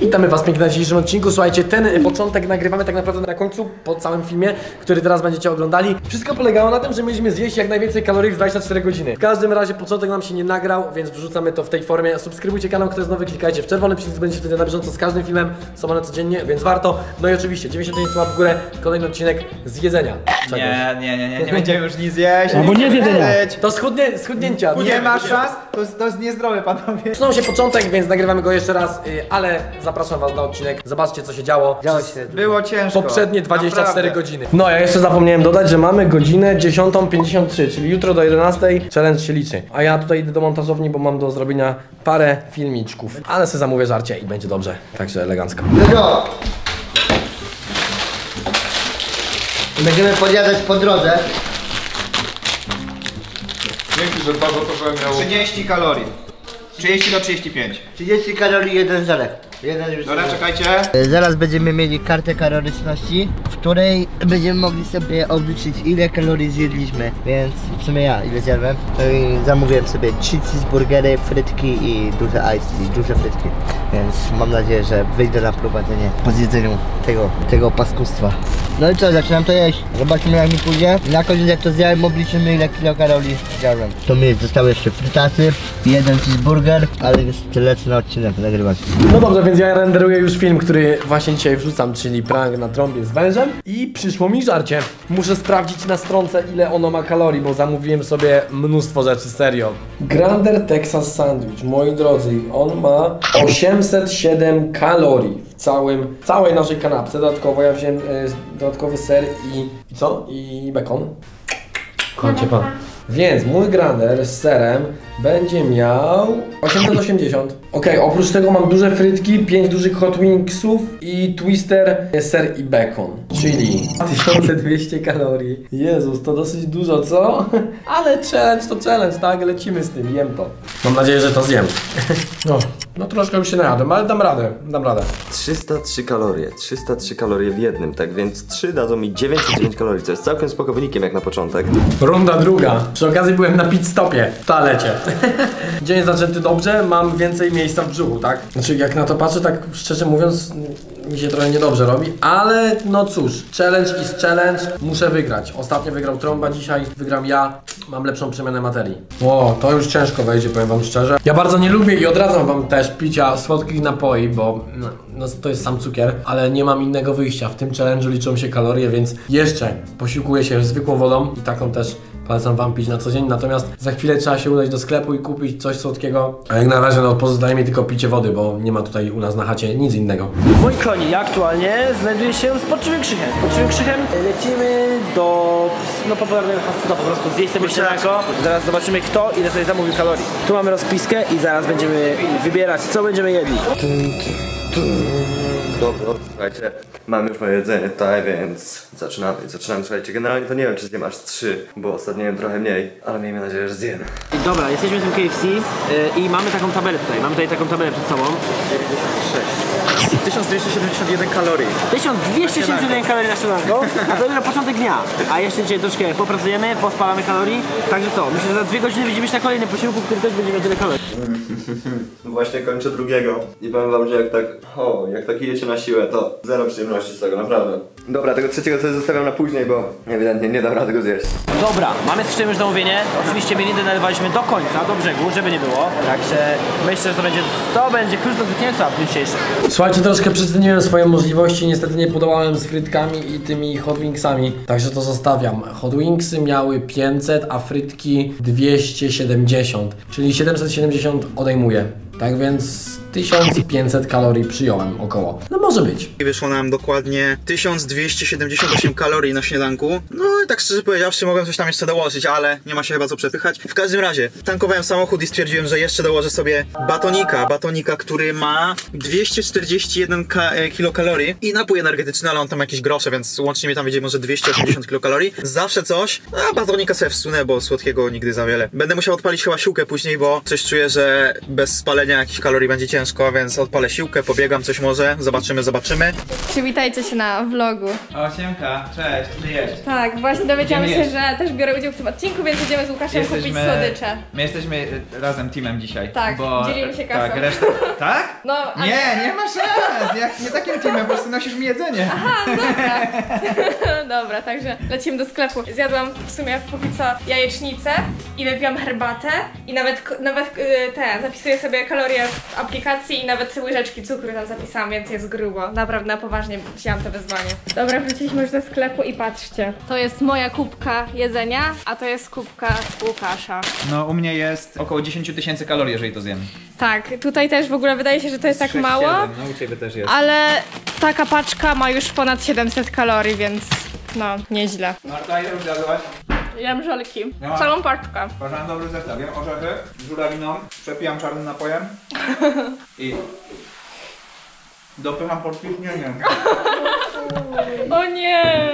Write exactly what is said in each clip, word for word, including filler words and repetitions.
Witamy Was pięknie na dzisiejszym odcinku. Słuchajcie, ten początek nagrywamy tak naprawdę na końcu, po całym filmie, który teraz będziecie oglądali. Wszystko polegało na tym, że mieliśmy zjeść jak najwięcej kalorii w dwudziestu czterech godziny. W każdym razie początek nam się nie nagrał, więc wrzucamy to w tej formie. Subskrybujcie kanał, kto jest nowy, klikajcie w czerwony przycisk, będziecie wtedy na bieżąco z każdym filmem. Są one codziennie, więc warto. No i oczywiście, dziewięćdziesiąt tysięcy łap w górę, kolejny odcinek z jedzenia. Czegoś. Nie, nie, nie, nie, nie będziemy już nic jeść. Albo nie jedzenia. To schudnie, schudnięcia. Nie, nie ma szans, to, to jest niezdrowe, panowie. Zaczął się początek, więc nagrywamy go jeszcze raz, ale zapraszam Was na odcinek, zobaczcie co się działo. Działo się. Było ciężko. Poprzednie dwadzieścia cztery godziny. No ja jeszcze zapomniałem dodać, że mamy godzinę dziesiątą pięćdziesiąt trzy, czyli jutro do jedenastej challenge się liczy. A ja tutaj idę do montażowni, bo mam do zrobienia parę filmiczków. Ale sobie zamówię żarcie i będzie dobrze, także elegancko. Lego! Będziemy podjadać po drodze. Dzięki, że bardzo to, że miał... trzydzieści kalorii. trzydzieści do trzydziestu pięciu. trzydzieści kalorii, jeden zalek. Dobra, czekajcie. Zaraz będziemy mieli kartę kaloryczności, w której będziemy mogli sobie obliczyć, ile kalorii zjedliśmy. Więc w sumie ja ile zjadłem. I zamówiłem sobie trzy cheeseburgery, frytki i duże ice tea, duże frytki. Więc mam nadzieję, że wyjdę na prowadzenie po zjedzeniu tego, tego paskustwa. No i co, zaczynam to jeść. Zobaczymy jak mi pójdzie. Na koniec jak to zjadłem, obliczymy ile kilokalorii zjadłem. To mi zostały jeszcze frytasy, jeden cheeseburger, ale jest tyle co na odcinek nagrywać. No dobrze, więc ja renderuję już film, który właśnie dzisiaj wrzucam, czyli prank na trąbie z wężem. I przyszło mi żarcie. Muszę sprawdzić na stronce ile ono ma kalorii, bo zamówiłem sobie mnóstwo rzeczy, serio. Grander Texas Sandwich, moi drodzy, on ma osiemset siedem kalorii w całym, całej naszej kanapce. Dodatkowo ja wziąłem e, dodatkowy ser i, i co? I bekon. Kochajcie pan. Więc mój grander z serem będzie miał osiemset osiemdziesiąt. Okej, okay, oprócz tego mam duże frytki, pięć dużych hot wingsów i twister, ser i bekon. Czyli tysiąc dwieście kalorii. Jezus, to dosyć dużo, co? Ale challenge to challenge, tak? Lecimy z tym, jem to. Mam nadzieję, że to zjem. No, no troszkę już się najadłem, ale dam radę, dam radę. trzysta trzy kalorie, trzysta trzy kalorie w jednym, tak więc trzy dadzą mi dziewięćset dziewięć kalorii, co jest całkiem spoko wynikiem jak na początek. Runda druga. Przy okazji byłem na pit stopie w toalecie. Dzień zaczęty dobrze, mam więcej miejsca w brzuchu, tak? Znaczy jak na to patrzę, tak szczerze mówiąc mi się trochę niedobrze robi, ale no cóż, challenge is challenge, muszę wygrać. Ostatnio wygrał Tromba, dzisiaj wygram ja, mam lepszą przemianę materii. O, to już ciężko wejdzie, powiem wam szczerze. Ja bardzo nie lubię i odradzam wam też picia słodkich napoi, bo no, no, to jest sam cukier, ale nie mam innego wyjścia. W tym challenge'u liczą się kalorie, więc jeszcze posiłkuję się zwykłą wodą i taką też polecam wam pić na co dzień, natomiast za chwilę trzeba się udać do sklepu i kupić coś słodkiego. A jak na razie no, pozostaje mi tylko picie wody, bo nie ma tutaj u nas na chacie nic innego. Mój konik aktualnie znajduje się z Poczciwym Krzychem. Z Poczciwym Krzychem lecimy do no popularnego fast po prostu zjeść sobie śniadanko. Zaraz zobaczymy kto ile sobie zamówił kalorii. Tu mamy rozpiskę i zaraz będziemy wybierać co będziemy jedli. Dobra, słuchajcie, mam już moje jedzenie tutaj, więc zaczynamy, zaczynamy, słuchajcie, generalnie to nie wiem, czy zjem aż trzy, bo ostatnio jem trochę mniej, ale miejmy nadzieję, że zjem. Dobra, jesteśmy w tym K F C yy, i mamy taką tabelę tutaj, mamy tutaj taką tabelę przed sobą. tysiąc dwieście siedemdziesiąt jeden kalorii. tysiąc dwieście siedemdziesiąt jeden kalorii na śniadanko, a to na początek dnia. A jeszcze dzisiaj troszkę popracujemy, pospalamy kalorii, także co, myślę, że za dwie godziny widzimy się na kolejnym posiłku, który też będzie miał tyle kalorii. Właśnie kończę drugiego i powiem wam, że jak tak, o, jak tak idziecie na siłę, to zero przyjemności z tego, naprawdę. Dobra, tego trzeciego sobie zostawiam na później, bo ewidentnie nie dam rady go zjeść. Dobra, mamy z tym już zamówienie. Oczywiście mielidę nalewaliśmy do końca, do brzegu, żeby nie było. Także myślę, że to będzie, to będzie klucz do zwycięstwa w dniu dzisiejszym. Słuchajcie, troszkę przeceniłem swoje możliwości, niestety nie podołałem z frytkami i tymi hot wingsami. Także to zostawiam. Hot wingsy miały pięćset, a frytki dwieście siedemdziesiąt, czyli siedemset siedemdziesiąt odejmuję. Tak więc tysiąc pięćset kalorii przyjąłem około. No może być. I wyszło nam dokładnie tysiąc dwieście siedemdziesiąt osiem kalorii na śniadanku. No i tak szczerze powiedziawszy mogłem coś tam jeszcze dołożyć, ale nie ma się chyba co przepychać. W każdym razie tankowałem samochód i stwierdziłem, że jeszcze dołożę sobie batonika. Batonika, który ma dwieście czterdzieści jeden kilokalorii i napój energetyczny, ale on tam jakieś grosze, więc łącznie mi tam będzie może dwieście osiemdziesiąt kilokalorii. Zawsze coś, a batonika sobie wsunę, bo słodkiego nigdy za wiele. Będę musiał odpalić chyba siłkę później, bo coś czuję, że bez spalenia jakichś kalorii będzie ciężko. ciężko, więc odpalę siłkę, pobiegam coś może, zobaczymy, zobaczymy. Przywitajcie się na vlogu. Osiemka, cześć, ty jest. Tak, właśnie dowiedziałam się, jest? że też biorę udział w tym odcinku, więc idziemy z Łukaszem jesteśmy, kupić słodycze. My jesteśmy razem teamem dzisiaj. Tak, bo dzielimy się kasą. Tak, reszta... tak? No, ale... Nie, nie ma szans, ja, nie takim teamem, po prostu nosisz mi jedzenie. Aha, dobra. Dobra, także lecimy do sklepu. Zjadłam w sumie póki co jajecznicę i wypiłam herbatę i nawet, nawet yy, te, zapisuję sobie kalorie w aplikacji i nawet łyżeczki cukru tam zapisałam, więc jest grubo. Naprawdę na poważnie wzięłam to wyzwanie. Dobra, wróciliśmy już do sklepu i patrzcie. To jest moja kubka jedzenia, a to jest kubka Łukasza. No u mnie jest około dziesięć tysięcy kalorii, jeżeli to zjem. Tak, tutaj też w ogóle wydaje się, że to jest tak mało. No u ciebie też jest. Ale taka paczka ma już ponad siedemset kalorii, więc no, nieźle. Marta, ile już jadłaś? Jem żelki. No. Całą paczkę. Patrzę dobry zestaw. Jem orzechy z żurawiną, przepijam czarnym napojem i dopycham podpiśnieniem. O nie!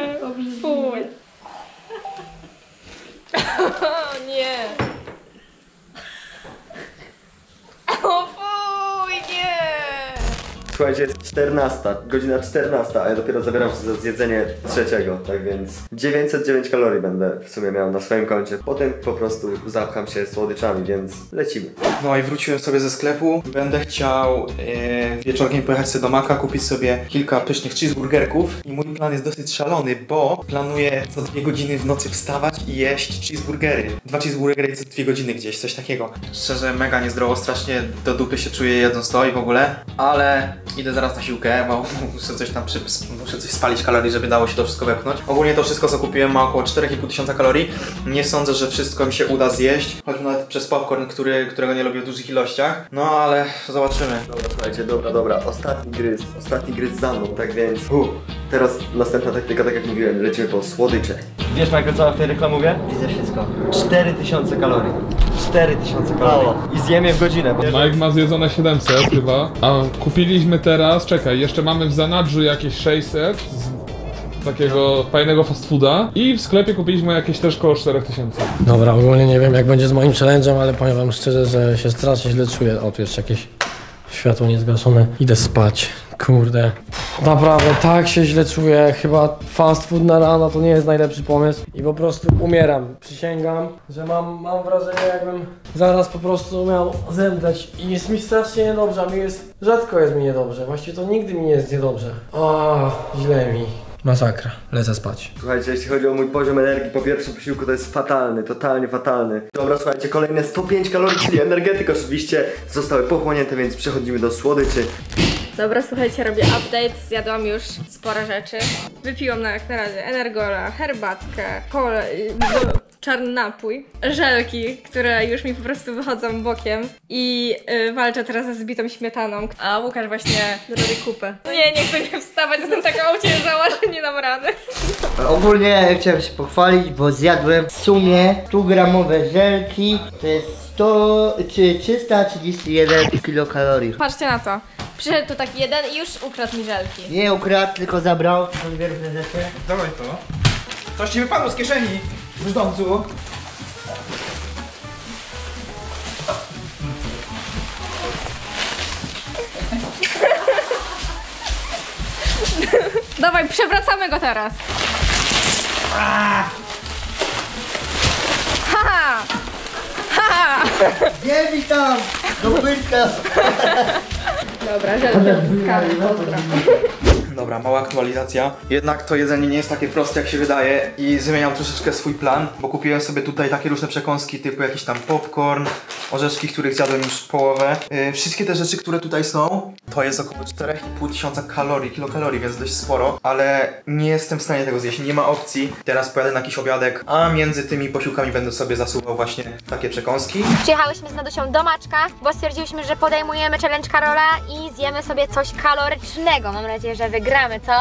Fuj. O nie! O fuj, nie! Słuchajcie, czternasta, godzina czternasta, a ja dopiero zabieram się zjedzenie trzeciego, tak więc dziewięćset dziewięć kalorii będę w sumie miał na swoim koncie. Potem po prostu zapcham się słodyczami, więc lecimy. No i wróciłem sobie ze sklepu. Będę chciał yy, wieczorkiem pojechać sobie do Maka, kupić sobie kilka pysznych cheeseburgerków. I mój plan jest dosyć szalony, bo planuję co dwie godziny w nocy wstawać i jeść cheeseburgery. Dwa cheeseburgery co dwie godziny gdzieś, coś takiego. Szczerze mega niezdrowo, strasznie do dupy się czuję jedząc to i w ogóle, ale... Idę zaraz na siłkę, bo muszę coś tam przy, muszę coś spalić kalorii, żeby dało się to wszystko wepchnąć. Ogólnie to wszystko, co kupiłem, ma około cztery i pół tysiąca kalorii. Nie sądzę, że wszystko mi się uda zjeść, choć nawet przez popcorn, który, którego nie lubię w dużych ilościach. No ale zobaczymy. Dobra, słuchajcie, dobra, dobra. Ostatni gryz, ostatni gryz za mną, tak więc... Uh, teraz następna taktyka, tak jak mówiłem, lecimy po słodycze. Wiesz, Michael, co ja w tej reklamówie? Widzę wszystko. cztery tysiące kalorii. cztery tysiące kalorii. I zjemy w godzinę. Bo... Mike ma zjedzone siedemset chyba. A kupiliśmy teraz, czekaj, jeszcze mamy w zanadrzu jakieś sześćset z takiego fajnego fast fooda. I w sklepie kupiliśmy jakieś też koło czterech tysięcy. Dobra, ogólnie nie wiem jak będzie z moim challenge'em, ale powiem wam szczerze, że się strasznie źle czuję. O, tu jeszcze jakieś światło niezgaszone. Idę spać. Kurde. Naprawdę, tak się źle czuję. Chyba fast food na rano to nie jest najlepszy pomysł. I po prostu umieram. Przysięgam, że mam, mam wrażenie, jakbym zaraz po prostu miał zemdleć. I jest mi strasznie niedobrze, a mi jest... Rzadko jest mi niedobrze. Właściwie to nigdy mi nie jest niedobrze. O, źle mi. Masakra. Lecę spać. Słuchajcie, jeśli chodzi o mój poziom energii po pierwszym posiłku, to jest fatalny, totalnie fatalny. Dobra, słuchajcie, kolejne sto pięć kalorii, czyli energetyk oczywiście zostały pochłonięte, więc przechodzimy do słodyczy. Dobra, słuchajcie, robię update, zjadłam już sporo rzeczy. Wypiłam na, jak na razie energola, herbatkę, kolę, czarny napój, żelki, które już mi po prostu wychodzą bokiem i yy, walczę teraz ze zbitą śmietaną. A Łukasz właśnie robi kupę. Nie, nie chcę nie wstawać, jestem taka ociężała, że nie dam rady. Ogólnie chciałem się pochwalić, bo zjadłem w sumie stu gramowe żelki, to jest trzysta trzydzieści jeden kilokalorii. Patrzcie na to. Przyszedł tu tak jeden i już ukradł mi żelki. Nie ukradł, tylko zabrał tą wiertne rzeczy. Dawaj to. Coś ci wypadło z kieszeni, brzdącu. Dawaj, przewracamy go teraz. Haha! Haha! Nie mi tam! Do błynka! Dobra, żelki odzyskamy. Dobra, mała aktualizacja. Jednak to jedzenie nie jest takie proste jak się wydaje i zmieniam troszeczkę swój plan, bo kupiłem sobie tutaj takie różne przekąski typu jakiś tam popcorn, orzeszki, których zjadłem już połowę. Yy, wszystkie te rzeczy, które tutaj są, to jest około cztery i pół tysiąca kalorii, kilokalorii, więc dość sporo, ale nie jestem w stanie tego zjeść, nie ma opcji. Teraz pojadę na jakiś obiadek, a między tymi posiłkami będę sobie zasuwał właśnie takie przekąski. Przyjechałyśmy z Nadusią do Maczka, bo stwierdziłyśmy, że podejmujemy challenge Karola i zjemy sobie coś kalorycznego. Mam nadzieję, że wygramy. Gramy, co?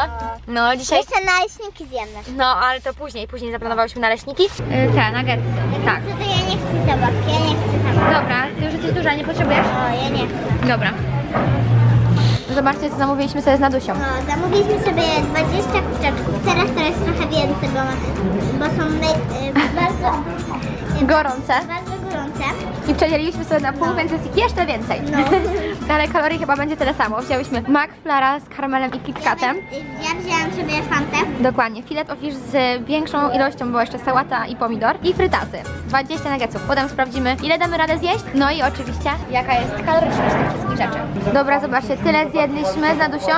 No dzisiaj... Jeszcze naleśniki zjemy. No, ale to później. Później zaplanowałyśmy naleśniki. Yy, te, nuggetsy. Tak. To ja nie chcę zabawki, ja nie chcę zabawki. Dobra, ty już jesteś duża, nie potrzebujesz? O, ja nie chcę. Dobra. Zobaczcie, co zamówiliśmy sobie z Nadusią. No, zamówiliśmy sobie dwadzieścia kurczaczków. Teraz to jest trochę więcej, bo, bo są my, yy, bardzo... gorące. Bardzo gorące. i przedzieliliśmy sobie na pół, no. Więc jest ich jeszcze więcej. No. Ale kalorii chyba będzie tyle samo. Wzięłyśmy McFlara z karmelem i KitKatem. Ja, ja wzięłam sobie Fantę. Dokładnie, filet ofisz z większą ilością, była jeszcze sałata i pomidor. I frytasy, dwadzieścia nuggetsów. Potem sprawdzimy, ile damy radę zjeść. No i oczywiście, jaka jest kaloryczność tych wszystkich rzeczy. Dobra, zobaczcie, tyle zjedliśmy z Nadusią.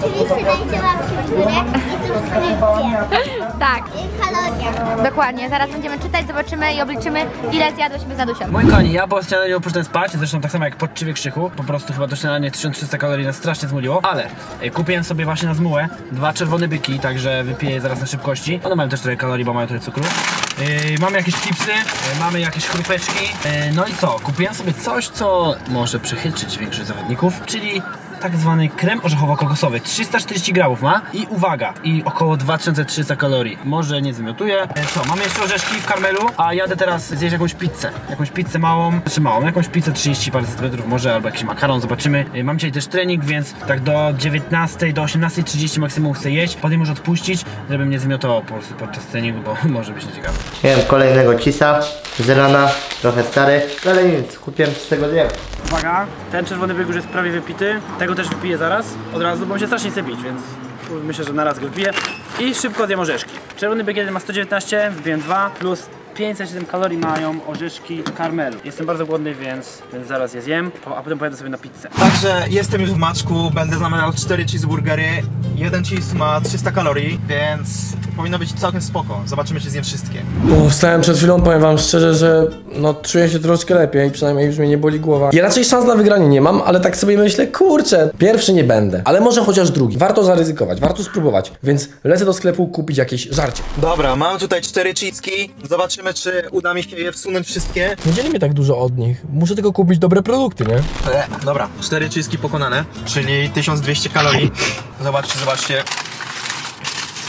Oczywiście dajcie łapki w górę i subskrypcję. Tak. I kaloria. Dokładnie, zaraz będziemy czytać, zobaczymy i obliczymy, ile zjadłyśmy z Nadusią. Moi koni, ja po śniadaniu poszedłem spać, zresztą tak samo jak Poczciwy Krzychu. Po prostu chyba to śniadanie tysiąc trzysta kalorii nas strasznie zmuliło. Ale kupiłem sobie właśnie na zmułę dwa czerwone byki, także wypiję je zaraz na szybkości. One mają też trochę kalorii, bo mają trochę cukru. Yy, mamy jakieś chipsy, yy, mamy jakieś chrupeczki. Yy, no i co? Kupiłem sobie coś, co może przychytrzyć większość zawodników, czyli tak zwany krem orzechowo-kokosowy. trzysta czterdzieści gramów ma i uwaga, i około dwa tysiące trzysta kalorii. Może nie zmiotuję. Co, mam jeszcze orzeszki w karmelu, a jadę teraz zjeść jakąś pizzę. Jakąś pizzę małą, znaczy małą, jakąś pizzę trzydzieści parę centymetrów może, albo jakiś makaron, zobaczymy. Mam dzisiaj też trening, więc tak do dziewiętnastej, do osiemnastej trzydzieści maksimum chcę jeść. Potem muszę odpuścić, żebym nie zmiotował po prostu podczas treningu, bo może być nieciekawe. Miałem kolejnego cisa z rana, trochę stary, ale nic, kupiłem z tego dnia. Uwaga, ten czerwony bieg już jest prawie wypity. Tego też wypiję zaraz, od razu, bo mi się strasznie chce pić, więc myślę, że na raz go wypiję. I szybko zjem orzeszki. Czerwony bieg jeden ma sto dziewiętnaście, wypiłem dwa, plus pięćset siedem kalorii mają orzeszki karmelu. Jestem bardzo głodny, więc, więc zaraz je zjem, a potem pojadę sobie na pizzę. Także jestem już w maczku, będę zamawiał cztery cheeseburgery. Jeden cheese ma trzysta kalorii, więc powinno być całkiem spoko. Zobaczymy, czy zjem wszystkie. Uf, wstałem przed chwilą, powiem wam szczerze, że no czuję się troszkę lepiej, przynajmniej już mnie nie boli głowa. Ja raczej szans na wygranie nie mam, ale tak sobie myślę, kurczę, pierwszy nie będę, ale może chociaż drugi. Warto zaryzykować, warto spróbować, więc lecę do sklepu kupić jakieś żarcie. Dobra, mam tutaj cztery cheeski, zobaczymy, czy uda mi się je wsunąć wszystkie. Nie dzieli mnie tak dużo od nich, muszę tylko kupić dobre produkty, nie? E, dobra, cztery cheeski pokonane, czyli tysiąc dwieście kalorii. Zobaczcie, zobaczcie.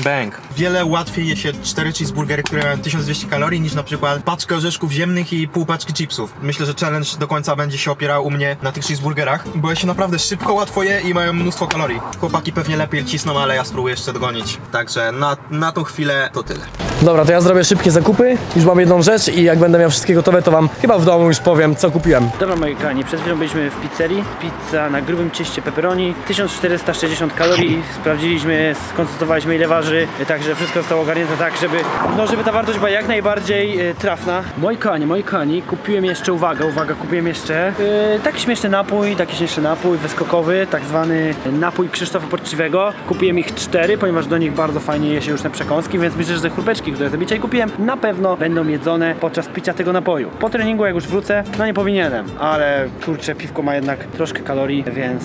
Bang. Wiele łatwiej je się cztery cheeseburgery, które mają tysiąc dwieście kalorii, niż na przykład paczkę orzeszków ziemnych i pół paczki chipsów. Myślę, że challenge do końca będzie się opierał u mnie na tych cheeseburgerach, bo ja się naprawdę szybko, łatwo je i mają mnóstwo kalorii. Chłopaki pewnie lepiej cisną, ale ja spróbuję jeszcze dogonić. Także na, na tą chwilę to tyle. Dobra, to ja zrobię szybkie zakupy. Już mam jedną rzecz i jak będę miał wszystkie gotowe, to wam chyba w domu już powiem, co kupiłem. Dobra, moi kochani, przed chwilą byliśmy w pizzerii. Pizza na grubym cieście pepperoni, tysiąc czterysta sześćdziesiąt kalorii. Sprawdziliśmy, skonstatowaliśmy, ile waży. Także wszystko zostało ogarnięte tak, żeby, no, żeby ta wartość była jak najbardziej y, trafna. Moi kochani, moi kochani, kupiłem jeszcze, uwaga, uwaga, kupiłem jeszcze y, taki śmieszny napój, taki śmieszny napój wyskokowy, tak zwany napój Krzysztofa Poczciwego. Kupiłem ich cztery, ponieważ do nich bardzo fajnie je się już na przekąski, więc myślę, że te chrupeczki, które sobie dzisiaj kupiłem, na pewno będą jedzone podczas picia tego napoju. Po treningu, jak już wrócę, no nie powinienem, ale kurczę, piwko ma jednak troszkę kalorii, więc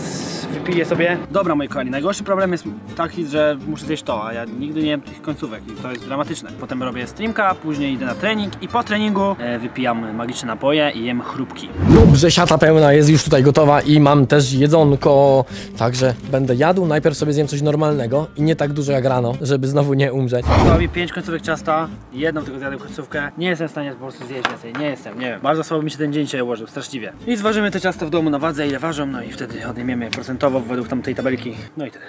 wypiję sobie. Dobra, moi kochani, najgorszy problem jest taki, że muszę zjeść to, a ja nigdy nie jem tych końcówek i to jest dramatyczne. Potem robię streamka, później idę na trening i po treningu e, wypijam magiczne napoje i jem chrupki. Dobrze, siata pełna jest już tutaj gotowa i mam też jedzonko, także będę jadł. Najpierw sobie zjem coś normalnego i nie tak dużo jak rano, żeby znowu nie umrzeć. Zostało mi pięć końcówek ciasta, jedną tylko zjadłem końcówkę. Nie jestem w stanie po prostu zjeść więcej, nie jestem, nie wiem. Bardzo słabo mi się ten dzień dzisiaj ułożył, straszliwie. I zważymy te ciasta w domu na wadze, ile ważą, no i wtedy odejmiemy procentowo według tamtej tabelki, no i tyle.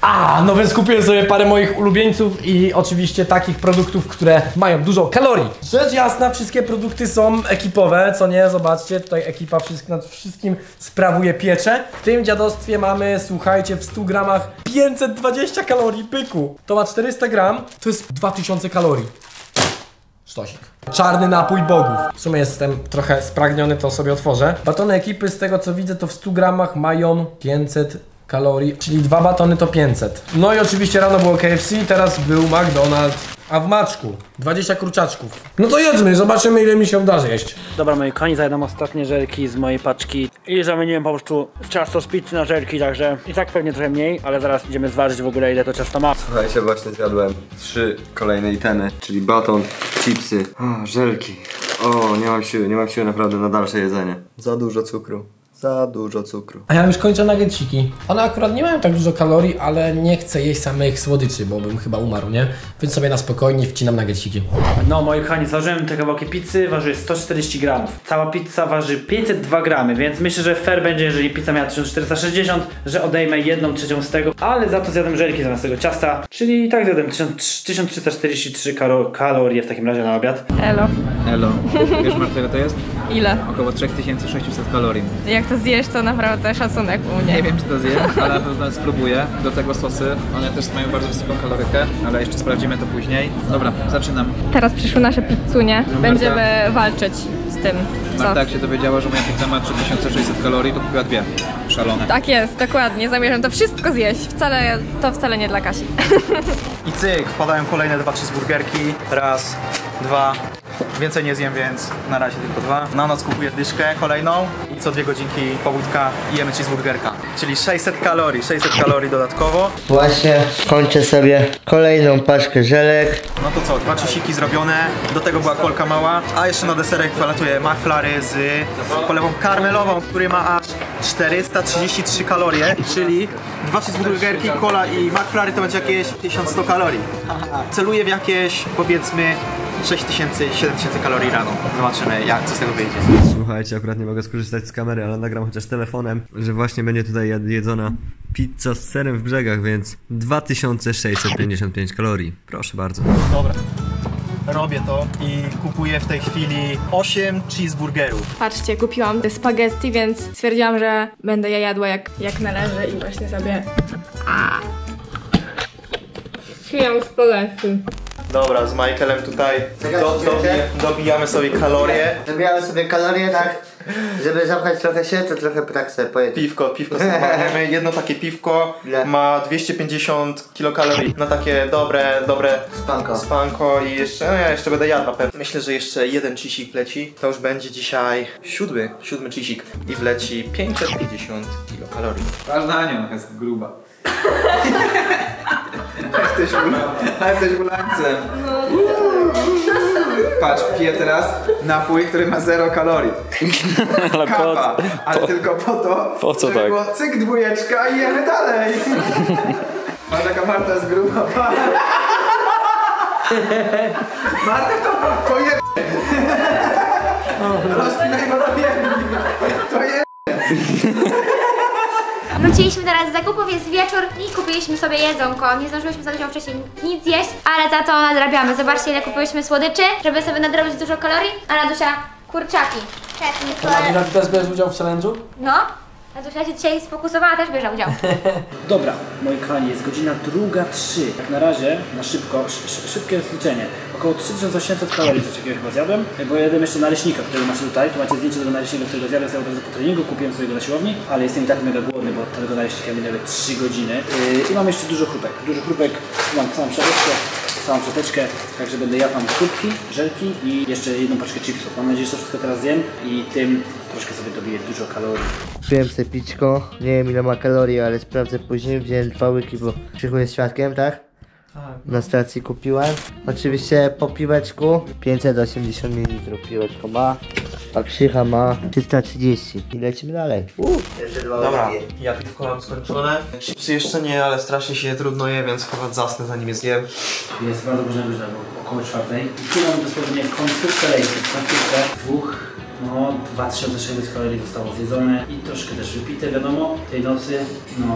A, no więc kupiłem sobie parę moich ulubieńców i oczywiście takich produktów, które mają dużo kalorii. Rzecz jasna, wszystkie produkty są ekipowe, co nie? Zobaczcie, tutaj ekipa nad wszystkim sprawuje pieczę. W tym dziadostwie mamy, słuchajcie, w stu gramach pięćset dwadzieścia kalorii byku. To ma czterysta gram, to jest dwa tysiące kalorii. Sztosik. Czarny napój bogów. W sumie jestem trochę spragniony, to sobie otworzę. Batony ekipy, z tego co widzę, to w stu gramach mają pięćset kalorii, czyli dwa batony to pięćset. No i oczywiście rano było K F C, teraz był McDonald's. A w maczku dwadzieścia kurczaczków. No to jedzmy, zobaczymy, ile mi się uda zjeść. Dobra, moi kochani, zajadam ostatnie żelki z mojej paczki i zamieniłem po prostu ciasto z pizzy na żelki, także i tak pewnie trochę mniej, ale zaraz idziemy zważyć w ogóle, ile to ciasto ma. Słuchajcie, właśnie zjadłem trzy kolejne itemy, czyli baton, chipsy, o, żelki. O, nie mam siły, nie mam siły naprawdę na dalsze jedzenie. Za dużo cukru. Za dużo cukru. A ja już kończę nuggetciki. One akurat nie mają tak dużo kalorii, ale nie chcę jeść samych słodyczy, bo bym chyba umarł, nie? Więc sobie na spokojnie wcinam nuggetciki. No moi kochani, zważyłem te kawałki pizzy, waży sto czterdzieści gramów. Cała pizza waży pięćset dwa gramy, więc myślę, że fair będzie, jeżeli pizza miała tysiąc czterysta sześćdziesiąt, że odejmę jedną trzecią z tego, ale za to zjadłem żelki zamiast tego ciasta, czyli i tak zjadłem tysiąc trzysta czterdzieści trzy kalorie w takim razie na obiad. Elo. Elo. Wiesz Marta, ile to jest? Ile? Około trzy tysiące sześćset kalorii. Jak to zjesz, to naprawdę szacunek u mnie. Nie wiem, czy to zjem, ale na pewno spróbuję. Do tego sosy, one też mają bardzo wysoką kalorykę, ale jeszcze sprawdzimy to później. Dobra, zaczynam. Teraz przyszły nasze pizzunie. No, będziemy Marta... walczyć z tym, co? Marta, jak się dowiedziała, że moja pizza ma trzy tysiące sześćset kalorii, to kupiła dwie. Szalone. Tak jest, dokładnie. Zamierzam to wszystko zjeść. Wcale, to wcale nie dla Kasi. I cyk, wpadają kolejne dwa cheeseburgerki. Raz, dwa. Więcej nie zjem, więc na razie tylko dwa. Na noc kupuję dyszkę kolejną i co dwie godzinki pobudka i jemy cheeseburgerka. Czyli sześćset kalorii, sześćset kalorii dodatkowo. Właśnie kończę sobie kolejną paczkę żelek. No to co, dwa czesiki zrobione, do tego była kolka mała, a jeszcze na deserek wylatuję McFlary z polewą karmelową, który ma aż czterysta trzydzieści trzy kalorie, czyli dwa cheeseburgerki, cola i McFlary to będzie jakieś tysiąc sto kalorii. Celuję w jakieś, powiedzmy, sześć tysięcy, siedem tysięcy kalorii rano. Zobaczymy, jak, co z tego wyjdzie. Słuchajcie, akurat nie mogę skorzystać z kamery, ale nagram chociaż telefonem, że właśnie będzie tutaj jedzona pizza z serem w brzegach, więc dwa tysiące sześćset pięćdziesiąt pięć kalorii. Proszę bardzo. Dobra. Robię to i kupuję w tej chwili osiem cheeseburgerów. Patrzcie, kupiłam te spaghetti, więc stwierdziłam, że będę je jadła jak, jak należy i właśnie sobie... Chwijam spaghetti. Dobra, z Michaelem tutaj do, do, dobijamy sobie kalorie. Dobijamy sobie kalorie, tak, żeby zamknąć trochę się, to trochę tak sobie pojedziemy. Piwko, piwko sobie jedno takie piwko ma dwieście pięćdziesiąt kilokalorii. No takie dobre, dobre spanko, spanko i jeszcze, no ja jeszcze będę jadł na pewno. Myślę, że jeszcze jeden cheesik wleci, to już będzie dzisiaj siódmy, siódmy cheesik i wleci pięćset pięćdziesiąt kilokalorii. Aż na nią jest gruba. Jesteś, bula, jesteś bulancem. Patrz, piję teraz napój, który ma zero kalorii. Kapa, ale po, tylko po to, po co żeby tak? Było cyk dwójeczka i jemy dalej. Ma taka Marta jest gruba. Marta to to je... Rozpinaj go na pierni. To je... Wróciliśmy teraz z zakupów, jest wieczór i kupiliśmy sobie jedzonko. Nie zdążyliśmy za dużo wcześniej nic jeść, ale za to nadrabiamy. Zobaczcie, ile kupiliśmy słodyczy, żeby sobie nadrobić dużo kalorii. A Nadusia kurczaki. Nadusia, ty też bierzesz udział w challenge'u? No. Nadusia się dzisiaj sfokusowała, też bierze udział. Dobra, moi kochani, jest godzina druga, trzy. Jak na razie, na szybko, sz szybkie rozliczenie. Około trzy tysiące osiemset kalorii coś takiego chyba zjadłem, bo jadłem jeszcze naleśnika, którego macie tutaj. Tu macie zdjęcie tego naleśnika, którego zjadłem sobie po treningu, kupiłem sobie go na siłowni, ale jestem i tak mega głodny, bo od tego naleśnika minęły trzy godziny. Yy, I mam jeszcze dużo chrupek. Dużo chrupek, mam całą szareczkę, całą szczoteczkę, także będę jadł tam chrupki, żelki i jeszcze jedną paczkę chipsów. Mam nadzieję, że to wszystko teraz zjem i tym troszkę sobie dobiję dużo kalorii. Wziąłem sobie piczko, nie wiem ile ma kalorii, ale sprawdzę później. Wziąłem dwa łyki, bo Krzychu jest świadkiem, tak? Na stacji kupiłem. Oczywiście po piłeczku pięćset osiemdziesiąt mililitrów piłeczko ma, a Krzycha ma trzysta trzydzieści. I lecimy dalej. Uuu. Dobra, ja piwko mam skończone. Chipsy jeszcze nie, ale strasznie się trudno je, więc chyba zasnę zanim je zjem. Jest bardzo duża godzina, około czwartej. I tu mam dosłownie końcówkę lejki, końcówkę dwóch. No, dwa tysiące sześćset kalorii zostało zjedzone i troszkę też wypite, wiadomo, tej nocy.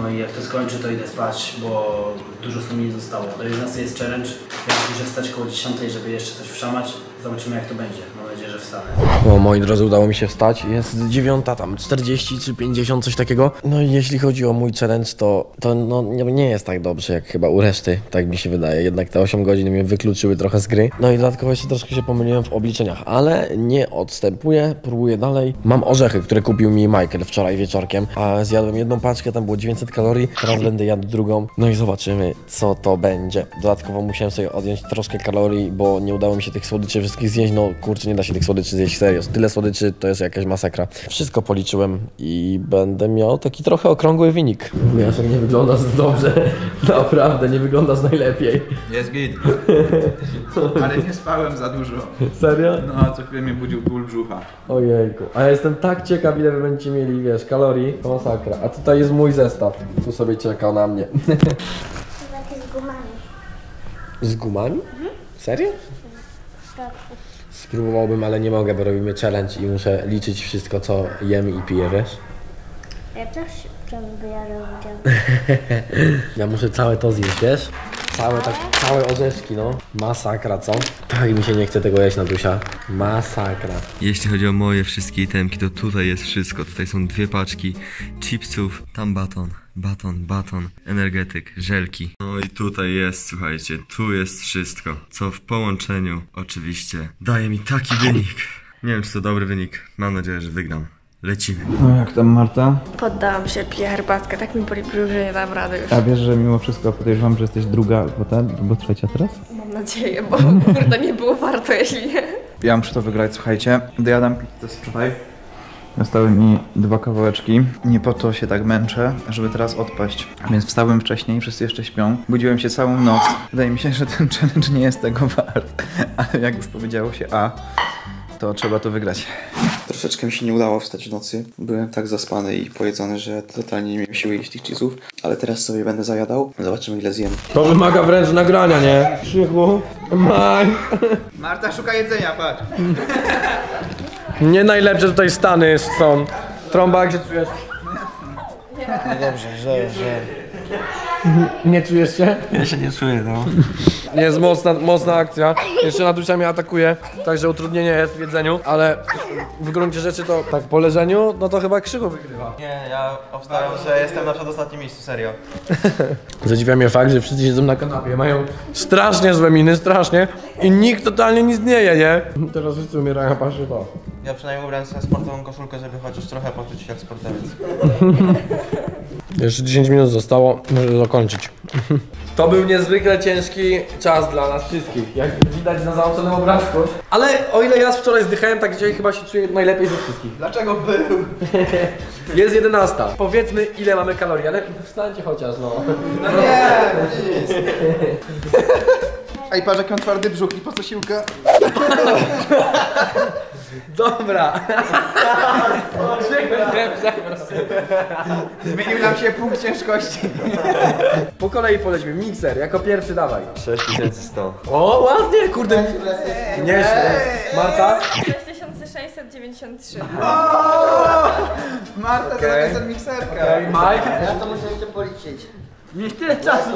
No i jak to skończę, to idę spać, bo dużo snu mi nie zostało. Do jedenastej jest challenge, więc muszę wstać koło dziesiątej, żeby jeszcze coś wszamać. Zobaczymy, jak to będzie. Mam nadzieję, że wstanę. No, moi drodzy, udało mi się wstać. Jest dziewiąta tam, czterdzieści czy pięćdziesiąt, coś takiego. No i jeśli chodzi o mój challenge, to, to no, nie jest tak dobrze, jak chyba u reszty. Tak mi się wydaje. Jednak te osiem godzin mnie wykluczyły trochę z gry. No i dodatkowo jeszcze troszkę się pomyliłem w obliczeniach, ale nie odstępuję. Próbuję dalej. Mam orzechy, które kupił mi Michael wczoraj wieczorkiem. A zjadłem jedną paczkę, tam było dziewięćset kalorii. Teraz będę jadł drugą. No i zobaczymy, co to będzie. Dodatkowo musiałem sobie odjąć troszkę kalorii, bo nie udało mi się tych słodyczy wszystkich zjeść, no kurczę, nie da się tych słodyczy zjeść serio, tyle słodyczy to jest jakaś masakra. Wszystko policzyłem i będę miał taki trochę okrągły wynik. Łukasz, nie wyglądasz dobrze, naprawdę nie wyglądasz najlepiej. Jest git, ale nie spałem za dużo. Serio? No, co chwilę mnie budził ból brzucha. Ojejku, a ja jestem tak ciekaw, ile wy będziecie mieli, wiesz, kalorii, to masakra. A tutaj jest mój zestaw, tu sobie czeka na mnie. Z gumami. Z gumami? Mhm. Serio? Tak. Spróbowałbym, ale nie mogę, bo robimy challenge i muszę liczyć wszystko, co jem i piję, wiesz? Ja też ja robię. Ja muszę całe to zjeść, wiesz? Całe, tak, całe orzeszki, no. Masakra, co? Tak, mi się nie chce tego jeść, Nadusia. Masakra. Jeśli chodzi o moje wszystkie itemki, to tutaj jest wszystko. Tutaj są dwie paczki chipsów, tam baton. Baton, baton, energetyk, żelki. No i tutaj jest, słuchajcie, tu jest wszystko, co w połączeniu oczywiście daje mi taki wynik. Nie wiem, czy to dobry wynik, mam nadzieję, że wygram. Lecimy. No jak tam, Marta? Poddałam się, piję herbatkę, tak mi boli brzuch, że nie dam rady już. A wiesz, że mimo wszystko podejrzewam, że jesteś druga, bo ta, bo trzecia teraz? Mam nadzieję, bo kurde nie było warto, jeśli nie. Ja muszę to wygrać, słuchajcie. Dojadam pizzę wczoraj. Zostały mi dwa kawałeczki. Nie po to się tak męczę, żeby teraz odpaść. Więc wstałem wcześniej, wszyscy jeszcze śpią. Budziłem się całą noc. Wydaje mi się, że ten challenge nie jest tego wart. Ale jak już powiedziało się A, to trzeba to wygrać. Troszeczkę mi się nie udało wstać w nocy. Byłem tak zaspany i pojedzony, że totalnie nie miałem siły jeść tych cheese'ów. Ale teraz sobie będę zajadał. Zobaczymy, ile zjem. To wymaga wręcz nagrania, nie? Krzychu, Mike. Marta szuka jedzenia, patrz. Nie najlepsze tutaj stany są. Tromba, jak się czujesz? Nie dobrze, że, że... Nie czujesz się? Ja się nie czuję, no. Jest mocna, mocna akcja. Jeszcze Nadusia mnie atakuje, także utrudnienie jest w jedzeniu, ale w gruncie rzeczy to tak po leżeniu, no to chyba Krzychu wygrywa. Nie, ja obstawiam, że jestem na przedostatnim miejscu, serio. Zadziwia mnie fakt, że wszyscy siedzą na kanapie, mają strasznie złe miny, strasznie i nikt totalnie nic nie je, nie? Teraz wszyscy umierają paszywa. Ja przynajmniej ubrałem sobie sportową koszulkę, żeby chociaż trochę poczuć się jak sportowiec. Jeszcze dziesięć minut zostało, może dokończyć. To był niezwykle ciężki czas dla nas wszystkich, jak widać na załączonym obrazku. Ale o ile ja wczoraj zdychałem, tak dzisiaj chyba się czuję najlepiej ze wszystkich. Dlaczego był? Jest jedenasta. Powiedzmy, ile mamy kalorii, ale wstańcie chociaż, no. No nie, nic. Ej, patrz, jak mam twardy brzuch i po co siłkę? Dobra. Zmienił nam się punkt ciężkości. Po kolei polećmy. Mikser, jako pierwszy dawaj. sześć tysięcy sto. O, ładnie, kurde. Nieźle. Marta? sześć tysięcy sześćset dziewięćdziesiąt trzy. Marta, to jest od mikserka. Mike? Ja to muszę jeszcze policzyć. Mieliś tyle czasu,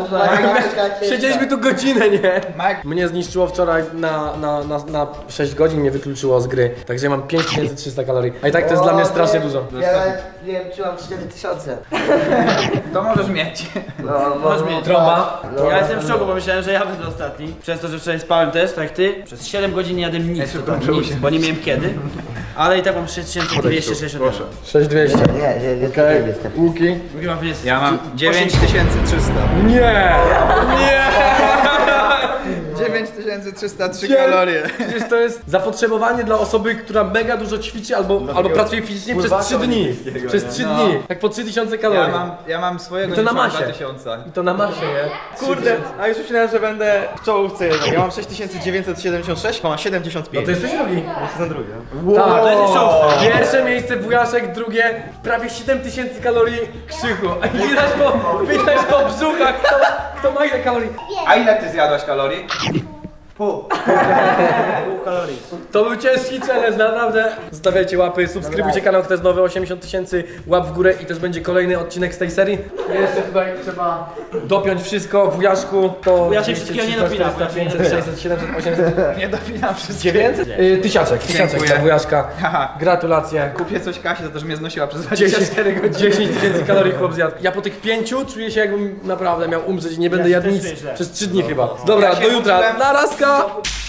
siedzieliśmy tu godzinę, nie? Mnie zniszczyło wczoraj na, na, na, na sześć godzin, mnie wykluczyło z gry. Także ja mam pięć tysięcy trzysta kalorii. A i tak to jest o, dla mnie strasznie wiem, dużo. Ja nie wiem, czy mam cztery tysiące. To możesz mieć. No, możesz no, mieć. Tromba. No, ja jestem w szoku, bo myślałem, że ja będę ostatni. Przez to, że wczoraj spałem też, tak ty. Przez siedem godzin nie jadłem nic, ja nic bo nie miałem kiedy. Ale i tak mam sześć tysięcy dwieście sześćdziesiąt. Proszę. sześć tysięcy dwieście. Nie, nie, nie, okay. Nie jestem. Łuki? Ja mam dziewięć tysięcy trzysta. Nie! Nie! dziewięć tysięcy trzysta trzy kalorie. Przecież to jest zapotrzebowanie dla osoby, która mega dużo ćwiczy albo, no, albo pracuje fizycznie przez trzy dni. Przez trzy dni. Tak po trzy tysiące kalorii. Ja mam, ja mam swojego i to na masie. I to na masie, nie? Kurde, a już myślałem, że będę w czołówce jednak. Ja mam sześć tysięcy dziewięćset siedemdziesiąt sześć, mam siedemdziesiąt pięć. No to jesteś drugi. Ja jestem drugi. Wow. Tak, to jest czołówka. Pierwsze miejsce Wujaszek, drugie prawie siedem tysięcy kalorii Krzychu. Widać po, widać po brzuchach, kto, kto ma ile kalorii. A ile ty zjadłaś kalorii? Pół. Pół kalorii. To był ciężki challenge, naprawdę. Zostawiajcie łapy, subskrybujcie kanał, kto jest nowy, osiemdziesiąt tysięcy łap w górę i też będzie kolejny odcinek z tej serii. Jeszcze tutaj trzeba dopiąć wszystko, Wujaszku. To ja się wszystkiego nie dopinam. pięćset, sześćset, siedemset, osiemset. Nie dopinam wszystkiego. dziewięćset? Y, tysiaczek, tysiaczek dla Wujaszka. Gratulacje. Kupię coś Kasi, to też mnie znosiła przez dwadzieścia cztery godziny. dziesięć tysięcy kalorii chłop zjadł. Ja po tych pięciu czuję się, jakbym naprawdę miał umrzeć i nie będę jadł nic. Przez trzy dni chyba. Dobra, do jutra. Na razka. Stop.